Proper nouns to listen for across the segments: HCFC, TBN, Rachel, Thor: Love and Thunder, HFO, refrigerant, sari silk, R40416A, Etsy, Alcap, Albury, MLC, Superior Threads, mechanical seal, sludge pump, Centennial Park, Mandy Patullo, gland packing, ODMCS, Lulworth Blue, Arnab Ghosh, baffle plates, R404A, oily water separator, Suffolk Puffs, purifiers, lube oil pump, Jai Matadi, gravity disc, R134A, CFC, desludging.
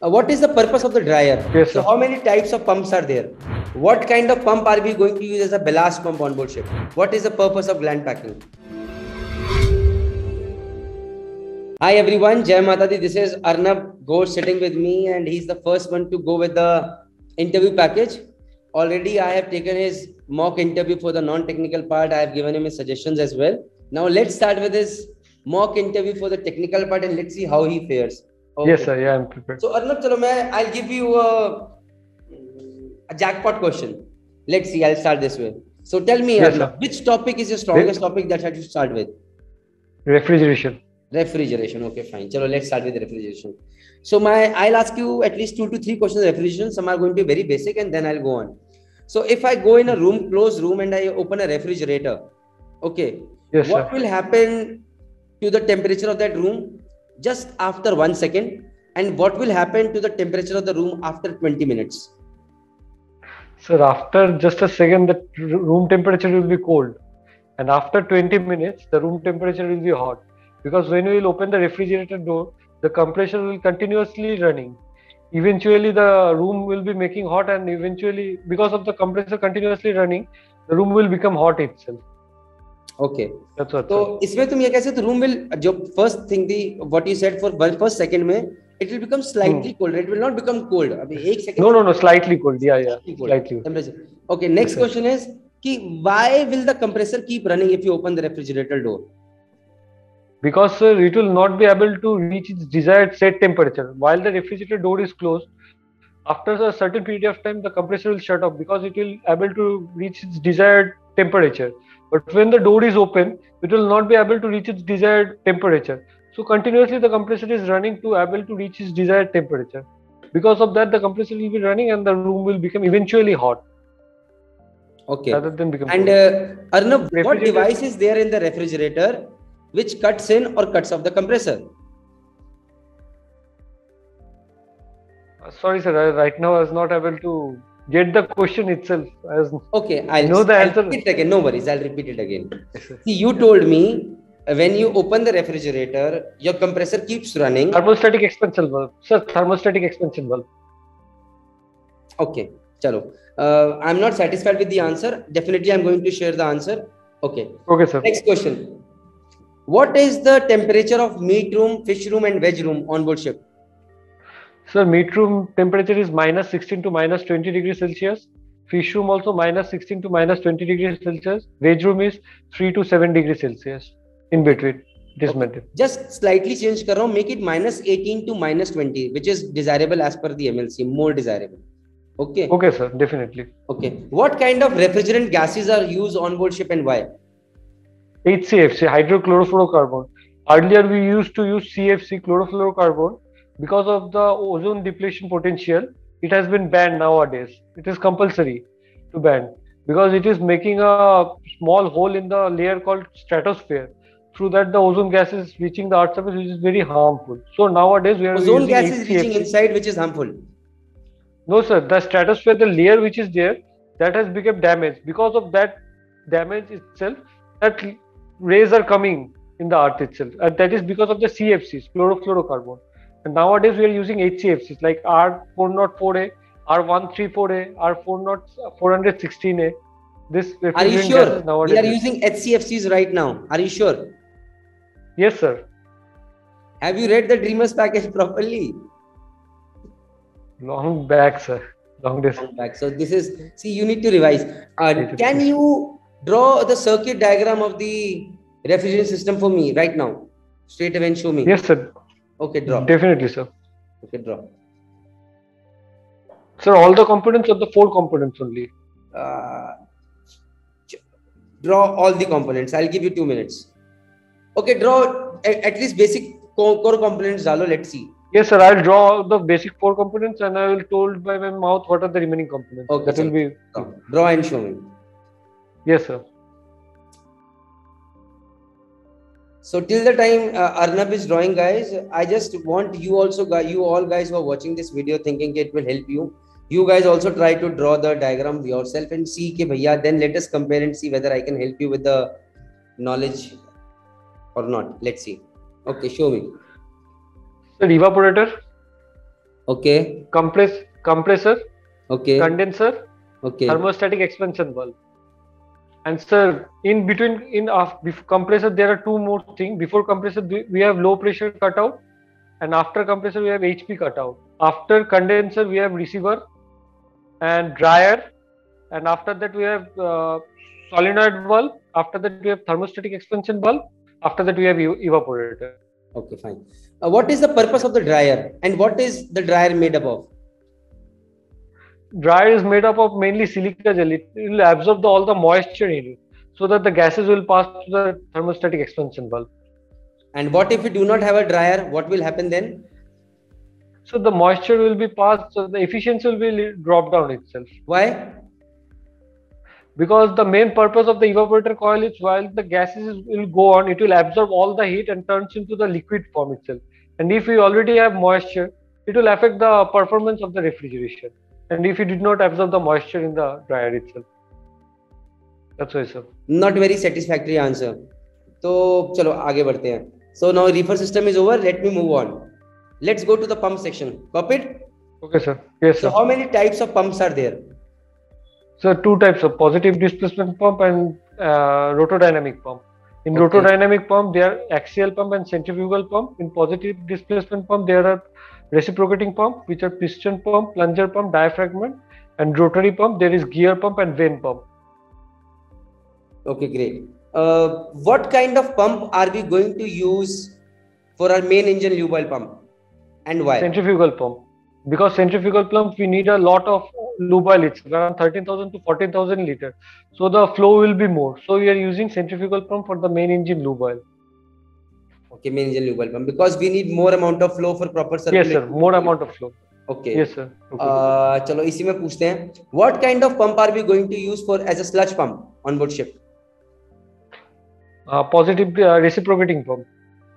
What is the purpose of the dryer? Yes, so how many types of pumps are there? What kind of pump are we going to use as a ballast pump on board ship? What is the purpose of gland packing? Hi everyone, Jai Matadi. This is Arnab Ghosh sitting with me, and he's the first one to go with the interview package. Already I have taken his mock interview for the non-technical part. I have given him his suggestions as well. Now let's start with his mock interview for the technical part and let's see how he fares. Okay. Yes, sir. Yeah, I'm prepared. So, Arnab, chalo, I'll give you a jackpot question. Let's see. I'll start this way. So, tell me, yes, Arnab, which topic is your strongest topic that you start with? Refrigeration. Refrigeration. Okay, fine. Chalo, let's start with refrigeration. So, I'll ask you at least 2 to 3 questions on refrigeration. Some are going to be very basic, and then I'll go on. So, if I go in a room, closed room, and I open a refrigerator, okay, yes, what will happen to the temperature of that room just after 1 second, and what will happen to the temperature of the room after 20 minutes? Sir, after just a second, the room temperature will be cold, and after 20 minutes, the room temperature will be hot, because when we will open the refrigerator door, the compressor will continuously running. Eventually, the room will be making hot, and eventually, because of the compressor continuously running, the room will become hot itself. Okay. That's what. So, isme tum ye kaise, the room will, jo first thing the what you said for first second mein, it will become slightly colder. It will not become cold. Abhi ek second. No, no, no. Slightly cold. Yeah, yeah. Slightly cold. Okay. Next question is ki why will the compressor keep running if you open the refrigerator door? Because sir, it will not be able to reach its desired set temperature while the refrigerator door is closed. After a certain period of time, the compressor will shut off because it will able to reach its desired temperature. But when the door is open, it will not be able to reach its desired temperature. So continuously the compressor is running to able to reach its desired temperature. Because of that, the compressor will be running and the room will become eventually hot. Okay. Rather than become cold. And Arnab, what device is there in the refrigerator which cuts in or cuts off the compressor? Sorry sir, right now I was not able to get the question itself. As okay, I'll repeat it again. No worries, I'll repeat it again. See, you told me when you open the refrigerator, your compressor keeps running. Thermostatic expansion valve. Sir, thermostatic expansion valve. Okay, chalo. I'm not satisfied with the answer. Definitely, I'm going to share the answer. Okay. Okay, sir. Next question. What is the temperature of meat room, fish room and veg room on board ship? Sir, meat room temperature is -16 to -20 degrees Celsius. Fish room also -16 to -20 degrees Celsius. Veg room is 3 to 7 degrees Celsius. In between, it is maintained. Just slightly change kar raha hu, make it -18 to -20, which is desirable as per the MLC, more desirable. Okay. Okay, sir, definitely. Okay. What kind of refrigerant gases are used on board ship and why? HCFC, hydrochlorofluorocarbon. Earlier we used to use CFC, chlorofluorocarbon. Because of the ozone depletion potential, it has been banned nowadays. It is compulsory to ban because it is making a small hole in the layer called stratosphere. Through that, the ozone gas is reaching the Earth's surface, which is very harmful. So nowadays, we are using ozone gas is reaching inside, which is harmful. No, sir. The stratosphere, the layer which is there, that has become damaged. Because of that damage itself, that rays are coming in the Earth itself, and that is because of the CFCs, chlorofluorocarbon. And nowadays, we are using HCFCs like R404A, R134A, R40416A. This are you sure? We are using HCFCs right now. Are you sure? Yes, sir. Have you read the Dreamers package properly? Long back, sir. Long distance. Back. So this is, see, you need to revise. Can you draw the circuit diagram of the refrigeration system for me right now? Straight away and show me. Yes, sir. Okay, draw. Definitely, sir. Okay, draw. Sir, all the components or the 4 components only? Draw all the components. I'll give you 2 minutes. Okay, draw at least basic core components. Let's see. Yes, sir. I'll draw the basic 4 components and I will told by my mouth what are the remaining components. Okay, that sir. Will be draw and show me. Yes, sir. So till the time Arnab is drawing, guys, I just want you all guys who are watching this video thinking it will help you. You guys also try to draw the diagram yourself and see ke bhaiya, then let us compare and see whether I can help you with the knowledge or not. Let's see. Okay, show me. Sir, evaporator. Okay. Compressor. Okay. Condenser. Okay. Thermostatic expansion valve. And sir, in between, in before compressor, there are two more things. Before compressor, we have low pressure cutout, and after compressor, we have HP cutout. After condenser, we have receiver and dryer, and after that, we have solenoid valve. After that, we have thermostatic expansion valve. After that, we have evaporator. Okay, fine. What is the purpose of the dryer, and what is the dryer made up of? Dryer is made up of mainly silica gel. It will absorb all the moisture in it, so that the gases will pass to the thermostatic expansion valve. And what if we do not have a dryer? What will happen then? So the moisture will be passed, so the efficiency will be dropped down itself. Why? Because the main purpose of the evaporator coil is, while the gases will go on, it will absorb all the heat and turns into the liquid form itself. And if we already have moisture, it will affect the performance of the refrigeration. And if you did not absorb the moisture in the dryer itself. That's why, sir. Not very satisfactory answer. So, chalo aage badhte hain. So now reefer system is over. Let me move on. Let's go to the pump section. Puppet? Okay, sir. Yes, sir. So how many types of pumps are there? So two types of positive displacement pump and rotodynamic pump. In rotodynamic pump, there are axial pump and centrifugal pump. In positive displacement pump, there are reciprocating pump, which are piston pump, plunger pump, diaphragm, and rotary pump. There is gear pump and vane pump. Okay, great. What kind of pump are we going to use for our main engine lube oil pump, and why? Centrifugal pump. Because centrifugal pump, we need a lot of lube oil. It's around 13,000 to 14,000 liters. So the flow will be more. So we are using centrifugal pump for the main engine lube oil. Okay, main engine lube oil pump, because we need more amount of flow for proper circulation. Yes, sir. More amount of flow. Okay. Yes, sir. Okay. चलो इसी में पूछते हैं. What kind of pump are we going to use for as a sludge pump on board ship? Positive reciprocating pump.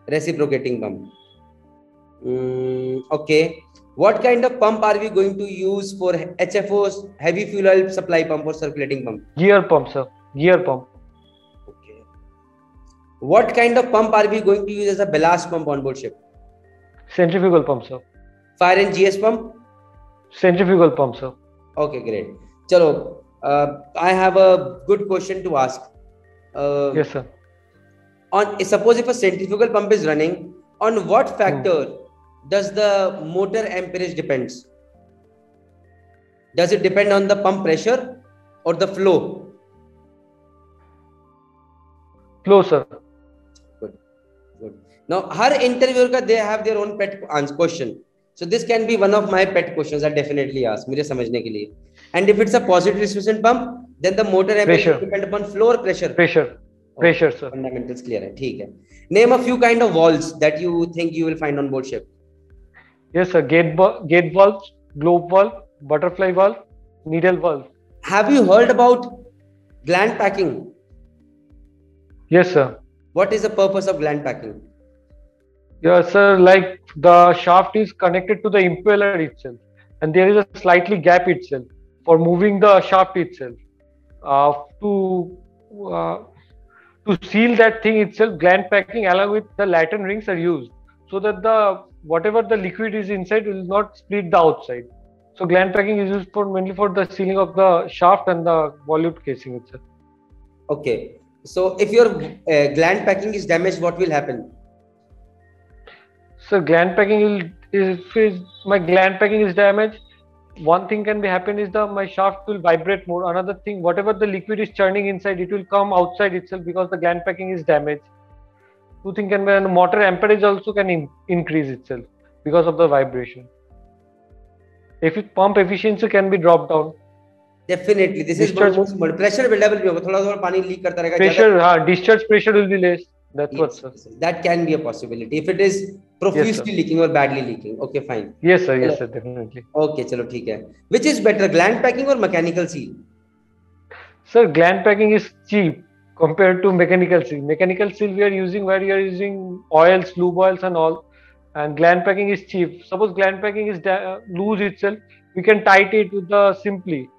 Reciprocating pump. Okay. What kind of pump are we going to use for HFO's heavy fuel oil supply pump or circulating pump? Gear pump, sir. Gear pump. Okay. What kind of pump are we going to use as a ballast pump on board ship? Centrifugal pump, sir. Fire and GS pump? Centrifugal pump, sir. Okay, great. Chalo, I have a good question to ask. Yes, sir. Suppose if a centrifugal pump is running, on what factor does the motor amperage depends? Does it depend on the pump pressure or the flow? Flow, sir. Good. Good. Now, her interviewer, they have their own pet question. So this can be one of my pet questions I definitely ask. मेरे समझने के लिए. And if it's a positive displacement pump, then the motor amperage depends upon flow or pressure. Pressure. Pressure, sir. Fundamentals clear है. ठीक है. Name a few kind of valves that you think you will find on board ship. Yes, sir. Gate valves, globe valve, butterfly valve, needle valve. Have you heard about gland packing? Yes, sir. What is the purpose of gland packing? Yes, sir. Like the shaft is connected to the impeller itself, and there is a slightly gap itself for moving the shaft itself. To seal that thing itself, gland packing along with the lantern rings are used, so that the whatever the liquid is inside will not split the outside. So gland packing is used for mainly for the sealing of the shaft and the volute casing itself. Okay. So if your gland packing is damaged, what will happen? So gland packing if my gland packing is damaged, one thing can be happen is that my shaft will vibrate more. Another thing, whatever the liquid is churning inside, it will come outside itself because the gland packing is damaged. Two things can be, and motor amperage also can increase itself because of the vibration. If it pump efficiency can be dropped down. Definitely, this discharge is more pressure will level. Pressure, discharge pressure will be less. That's what, sir. That can be a possibility if it is profusely leaking or badly leaking. Okay, fine. Yes, sir. Yes, sir. Definitely. Okay, chalo, theek hai. Which is better, gland packing or mechanical seal? Sir, gland packing is cheap compared to mechanical seal. Mechanical seal we are using where you are using oils, lube oils, and all, and gland packing is cheap. Suppose gland packing is loose itself, we can tighten it with the simply.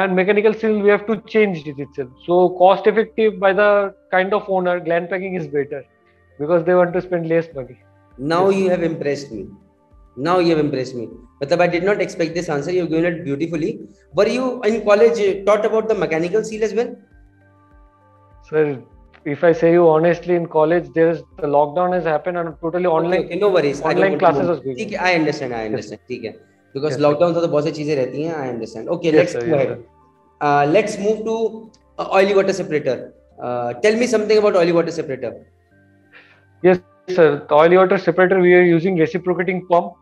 And mechanical seal, we have to change it itself. So cost effective by the kind of owner, gland packing is better because they want to spend less money. Now you have impressed me. Now you have impressed me. Matlab, I did not expect this answer. You have given it beautifully. Were you in college taught about the mechanical seal as well? Sir, if I say you honestly, in college, there is the lockdown has happened and totally online. Okay, no worries. Online classes was good. I understand. I understand. Yes. Because yes, lockdowns are the boss cheeze rehti hain. I understand. Okay, yes, let's go ahead. Yes, let's move to oily water separator. Tell me something about oily water separator. Yes, sir. The oily water separator, we are using reciprocating pump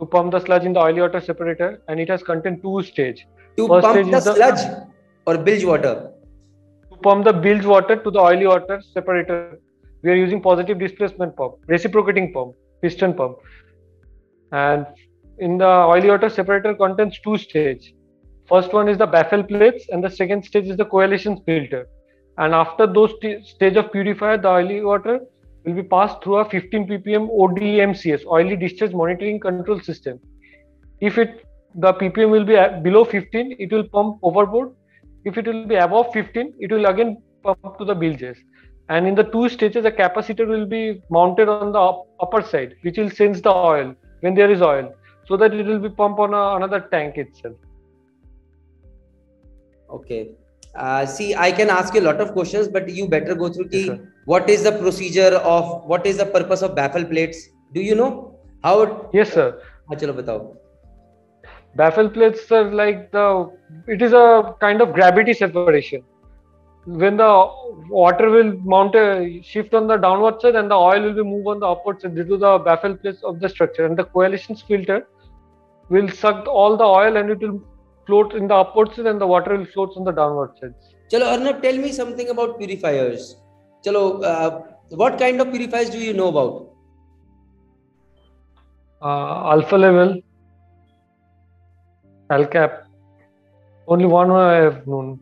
to pump the sludge in the oily water separator, and it has contained two stages. To first pump stage the sludge or bilge water? To pump the bilge water to the oily water separator, we are using positive displacement pump, reciprocating pump, piston pump. And in the oily water separator contains two stages. First one is the baffle plates and the second stage is the coagulation filter. And after those stage of purifier, the oily water will be passed through a 15 ppm ODMCS, Oily Discharge Monitoring Control System. If the ppm will be below 15, it will pump overboard. If it will be above 15, it will again pump to the bilges. And in the two stages, a capacitor will be mounted on the upper side, which will sense the oil when there is oil, so that it will be pumped on another tank itself. Okay. See, I can ask you a lot of questions, but you better go through what is the procedure of, what is the purpose of baffle plates? Do you know? How? Yes, sir. Chalo batao. Baffle plates are like it is a kind of gravity separation. When the water will mount a shift on the downward side and the oil will be moved on the upward side due to the baffle plates of the structure, and the coagulation filter will suck all the oil and it will float in the upward side and the water will float on the downward side. Chalo, Arnab, tell me something about purifiers. Chalo, what kind of purifiers do you know about? Alpha level, Alcap. Only one I have known.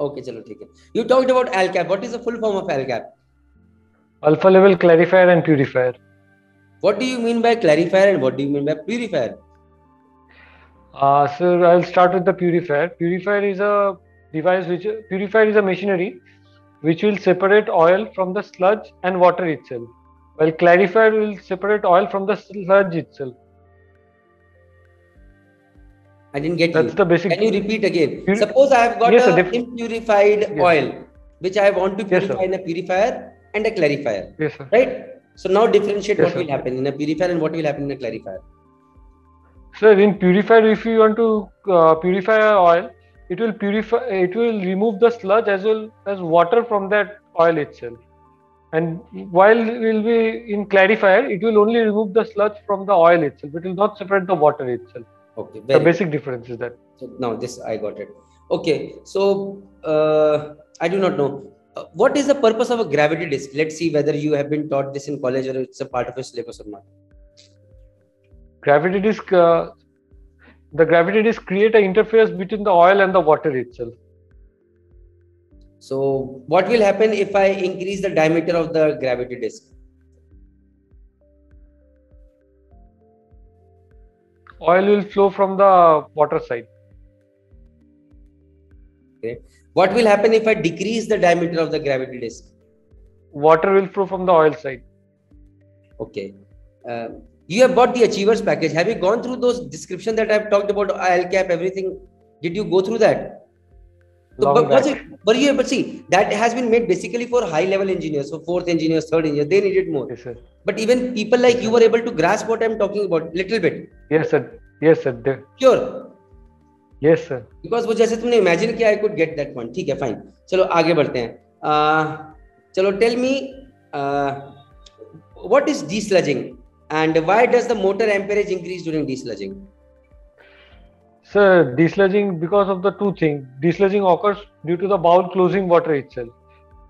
Okay, chalo, theek hai. You talked about Alcap. What is the full form of Alcap? Alpha level clarifier and purifier. What do you mean by clarifier and what do you mean by purifier? Sir, I'll start with the purifier. Purifier is a device which machinery which will separate oil from the sludge and water itself, while clarifier will separate oil from the sludge itself. I didn't get That's the basic. Can you repeat again? Suppose I have got impurified oil which I want to purify in a purifier and a clarifier. Yes, sir. Right? So now differentiate what will happen in a purifier and what will happen in a clarifier. Sir, in purifier, if you want to purify oil, it will purify. It will remove the sludge as well as water from that oil itself. And while it will be in clarifier, it will only remove the sludge from the oil itself. It will not separate the water itself. Okay. The basic difference is that. So now this I got it. Okay. So I do not know what is the purpose of a gravity disc. Let's see whether you have been taught this in college or it's a part of your syllabus or not. Gravity disc, the gravity disc create an interface between the oil and the water itself. So what will happen if I increase the diameter of the gravity disc? Oil will flow from the water side. Okay. What will happen if I decrease the diameter of the gravity disc? Water will flow from the oil side. Okay. You have bought the Achievers package. Have you gone through those descriptions that I have talked about, Alcap, everything? Did you go through that? So, but see, that has been made basically for high-level engineers, so fourth engineers, third engineers. They needed more. Yes, sir. But even people like you were able to grasp what I am talking about little bit. Yes, sir. Yes, sir. Sure. Yes, sir. Because वो जैसे तुमने imagine किया, I could get that one. ठीक है, fine. चलो आगे बढ़ते हैं. चलो, tell me what is desludging? And why does the motor amperage increase during desludging? Sir, desludging because of the two things. Desludging occurs due to the bowl closing water itself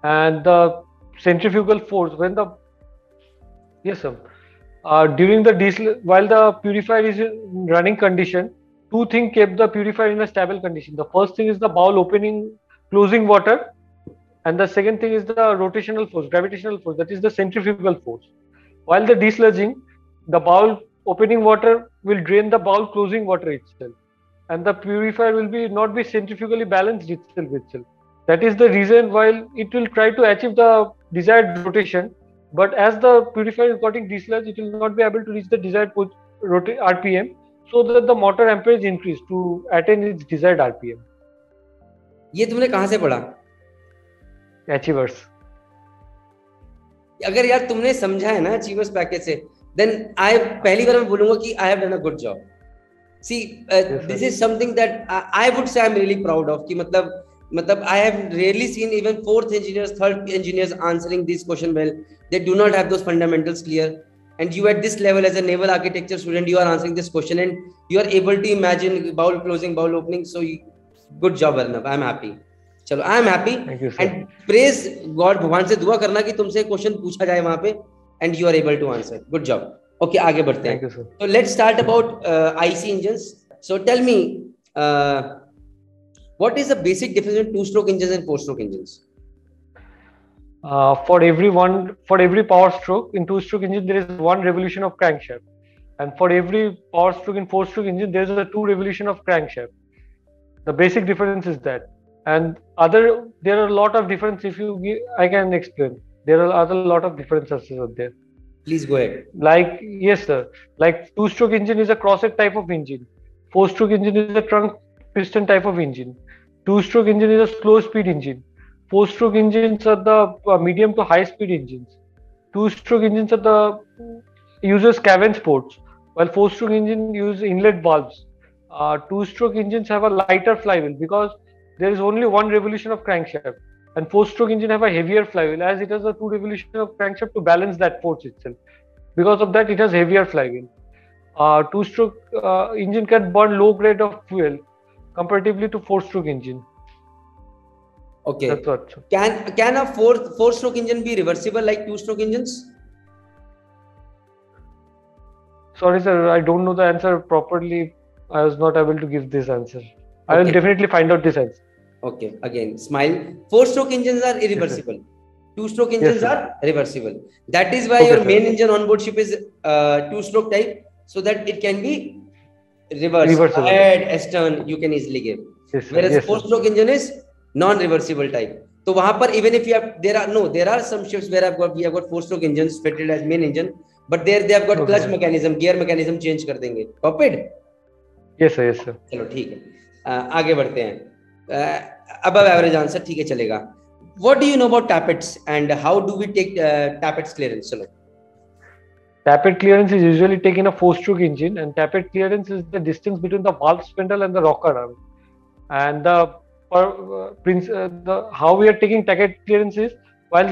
and the centrifugal force. When the during the while the purifier is in running condition, two things kept the purifier in a stable condition. The first thing is the bowl opening, closing water, and the second thing is the rotational force, gravitational force. That is the centrifugal force. While the desludging, the bowl opening water will drain the bowl closing water itself, and the purifier will not be centrifugally balanced itself. That is the reason why it will try to achieve the desired rotation, but as the purifier is getting desludged, it will not be able to reach the desired RPM so that the motor amperage increase to attain its desired RPM. ये तुमने कहाँ से पढ़ा? Achievers. अगर यार तुमने समझा है ना Achievers package से, then I पहली बार मैं बोलूँगा कि I have done a good job. See, this is something that I would say I'm really proud of. कि मतलब I have rarely seen even fourth engineers, third engineers answering this question well. They do not have those fundamentals clear. And you at this level as a naval architecture student, you are answering this question and you are able to imagine bowl closing, bowl opening. So you, good job, Arnab. I'm happy. Chalo, I'm happy. Thank you, sir. And praise God. भगवान से दुआ करना कि तुमसे question पूछा जाए वहाँ पे and you are able to answer. Good job. Okay, आगे बढ़ते हैं. Thank you, sir. So let's start about IC engines. So tell me, what is the basic difference between two-stroke engines and four-stroke engines? For every power stroke in two-stroke engine, there is one revolution of crankshaft, and for every power stroke in four-stroke engine, there is a two revolution of crankshaft. The basic difference is that, and there are a lot of difference. If you give, I can explain. There are other lot of differences out there. Please go ahead. Like yes, sir. Like two-stroke engine is a crosshead type of engine. Four-stroke engine is a trunk piston type of engine. Two-stroke engine is a slow-speed engine. Four-stroke engines are the medium to high-speed engines. Two-stroke engines are the uses scavenge ports, while four-stroke engine use inlet valves. Two-stroke engines have a lighter flywheel because there is only one revolution of crankshaft, and four-stroke engine have a heavier flywheel as it has a two revolution of crankshaft to balance that force itself. Because of that, it has heavier flywheel. Two-stroke engine can burn low grade of fuel comparatively to four-stroke engine. Okay. That's what. Can a four-stroke engine be reversible like two-stroke engines? Sorry, sir, I don't know the answer properly. I was not able to give this answer. Okay. I will definitely find out this answer. Okay. Again, smile. Four-stroke engines are irreversible. Yes, two-stroke engines are reversible. That is why your main engine on board ship is two-stroke type, so that it can be reversible. S-turn you can easily give. Yes, whereas four-stroke engine is non-reversible type. So, even if you have, there are some ships where we have got four-stroke engines fitted as main engine, but there they have got clutch mechanism, gear mechanism change कर देंगे. Copied? Yes sir, yes sir. चलो ठीक है. आगे बढ़ते हैं. Above average answer ठीक है चलेगा. What do you know about tappets and how do we take tappets clearance? चलो. Tappet clearance is usually taken a four-stroke engine, and tappet clearance is the distance between the valve spindle and the rocker arm, and how we are taking tappet clearance is, while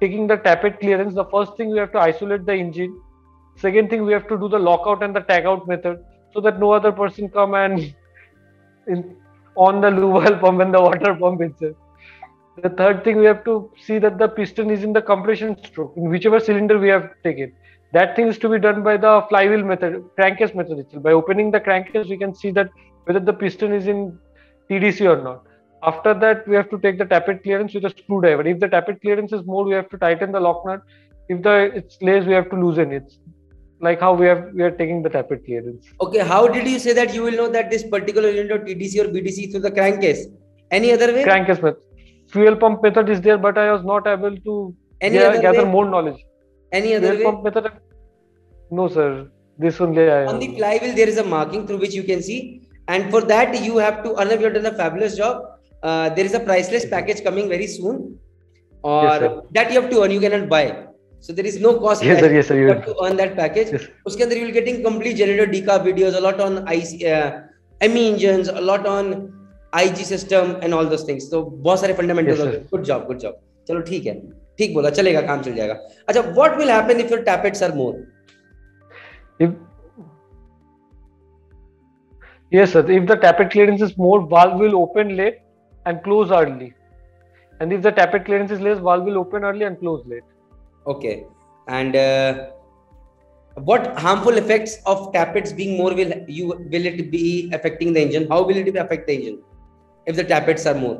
taking the tappet clearance, the first thing we have to isolate the engine. Second thing, we have to do the lockout and the tagout method so that no other person come and on the lube pump and the water pump itself. The third thing, we have to see that the piston is in the compression stroke in whichever cylinder we have taken. That thing is to be done by the flywheel method, crankcase method itself. By opening the crankcase, we can see that whether the piston is in TDC or not. After that, we have to take the tappet clearance with a screwdriver. If the tappet clearance is more, we have to tighten the lock nut. If it slays, we have to loosen it. Like how we are taking the tappet clearance. Okay, how did you say that you will know that this particular unit of TDC or BDC through the crankcase? Any other way? Crankcase method. Fuel pump method is there, but I was not able to gather more knowledge. Any other way? Fuel pump method? No, sir. This only I On the flywheel, there is a marking through which you can see. And for that, you have to, Arnab, you have done a fabulous job. There is a priceless package coming very soon, or that you have to earn. You cannot buy, so there is no cost. Yes, sir, yes, sir, you have to earn that package. Yes. Uske andar you will getting complete generator decarb videos, a lot on IC, ME engines, a lot on IG system and all those things. So, बहुत सारे fundamentals. Yes, good job, good job. चलो ठीक है, ठीक बोला, चलेगा, काम चल जाएगा. अच्छा, what will happen if your tappets are more? Yes, sir. If the tappet clearance is more, valve will open late and close early, and if the tappet clearance is less, valve will open early and close late. Okay. And what harmful effects of tappets being more will it be affecting the engine? How will it affect the engine if the tappets are more?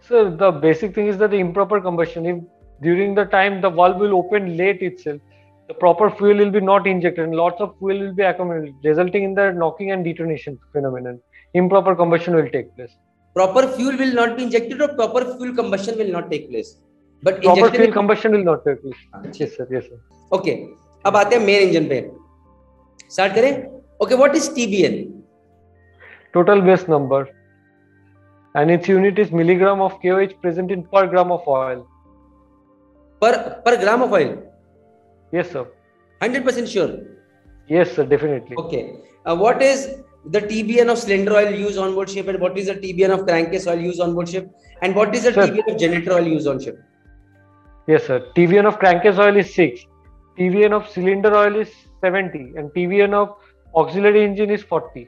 So the basic thing is that the improper combustion. If during the time the valve will open late itself, the proper fuel will be not injected and lots of fuel will be accumulated, resulting in the knocking and detonation phenomenon. Improper combustion will take place. Proper fuel will not be injected, or proper fuel combustion will not take place. But proper fuel combustion will not take place. Yes, sir. Yes, sir. Okay. अब आते हैं main engine पे. Start करें। Okay, what is TBN? Total base number and it's unit is milligram of KOH present in per gram of oil. Per gram of oil? Yes sir. 100% sure? Yes sir, definitely. Okay, what is the TBN of cylinder oil used on board ship, and what is the TBN of crankcase oil used on board ship, and what is the TBN of generator oil used on ship? Yes sir, TBN of crankcase oil is 6, TBN of cylinder oil is 70, and TBN of auxiliary engine is 40.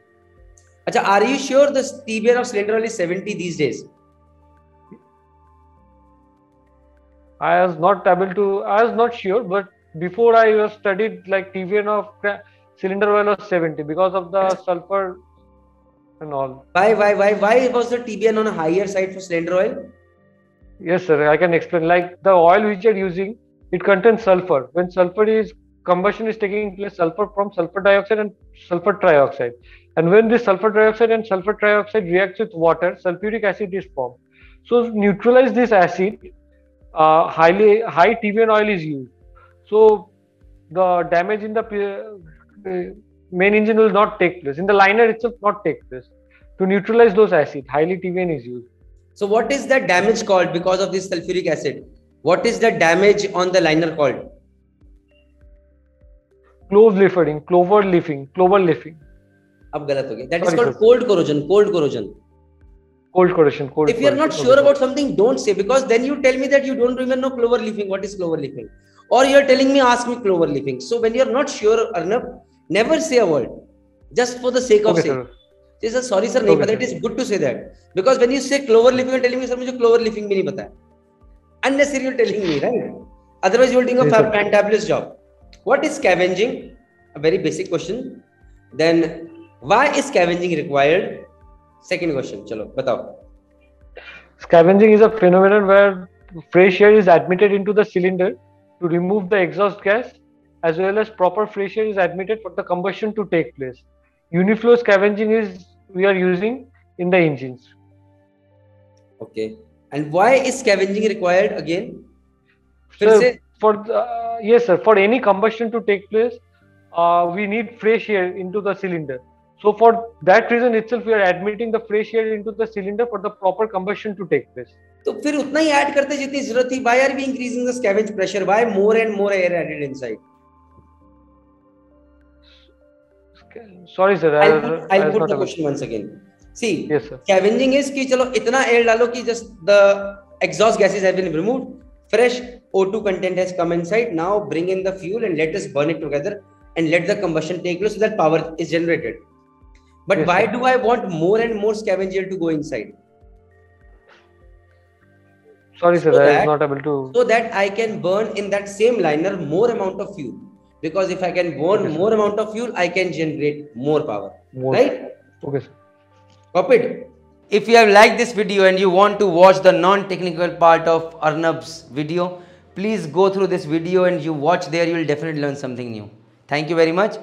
Acha, are you sure the TBN of cylinder oil is 70 these days? I was not able to. I was not sure, but before I was studied like TBN of cylinder oil was 70 because of the sulfur and all. Why was the TBN on a higher side for cylinder oil? Yes sir, I can explain. Like the oil which you are using, it contains sulfur. When sulfur is combustion is taking place, sulfur from sulfur dioxide and sulfur trioxide, and when this sulfur dioxide and sulfur trioxide reacts with water, sulfuric acid is formed. So neutralize this acid, high TBN oil is used. So the damage in the main engine will not take place, in the liner itself not take place. To neutralize those acid, highly TBN is used. So what is the damage called because of this sulfuric acid? What is the damage on the liner called? Clove leafing, clover leafing, clover leafing. Ab galat ho gaya. That is called cold corrosion. Cold corrosion. Cold corrosion. Cold. If you are not sure about something, don't say, because then you tell me that you don't remember no clover leafing. What is clover leafing? Or you are telling me, ask me clover leafing. So when you are not sure, Arnab, never say a word, just for the sake of saying. Yes sir, sorry sir, nahi pata. It is good to say that, because when you say clover leafing, you are telling me sir, mujhe clover leafing bhi nahi pata. Unnecessary you are telling me, right? Otherwise you are doing a fantabulous job. What is scavenging? A very basic question. Then why is scavenging required? Second question. Chalo, batao. Scavenging is a phenomenon where fresh air is admitted into the cylinder to remove the exhaust gas, as well as proper fresh air is admitted for the combustion to take place. Uniflow scavenging is we are using in the engines. Okay. And why is scavenging required again? Sir, for yes sir, for any combustion to take place, we need fresh air into the cylinder. So for that reason itself, we are admitting the fresh air into the cylinder for the proper combustion to take place. So फिर उतना ही add करते जितनी ज़रूरत थी. Why are we increasing the scavenge pressure? Why more and more air added inside? Sorry sir, I'll put the question once again. See, yes, sir. Scavenging is कि चलो इतना air डालो कि just the exhaust gases have been removed, fresh O2 content has come inside. Now bring in the fuel and let us burn it together and let the combustion take place so that power is generated. But yes, why sir. Do I want more and more scavenge air to go inside? Sorry sir, I was not able to. So that I can burn in that same liner more amount of fuel. Because if I can burn more amount of fuel, I can generate more power. Right? Okay sir. Copy. If you have liked this video and you want to watch the non-technical part of Arnab's video, please go through this video and you watch there, you will definitely learn something new. Thank you very much.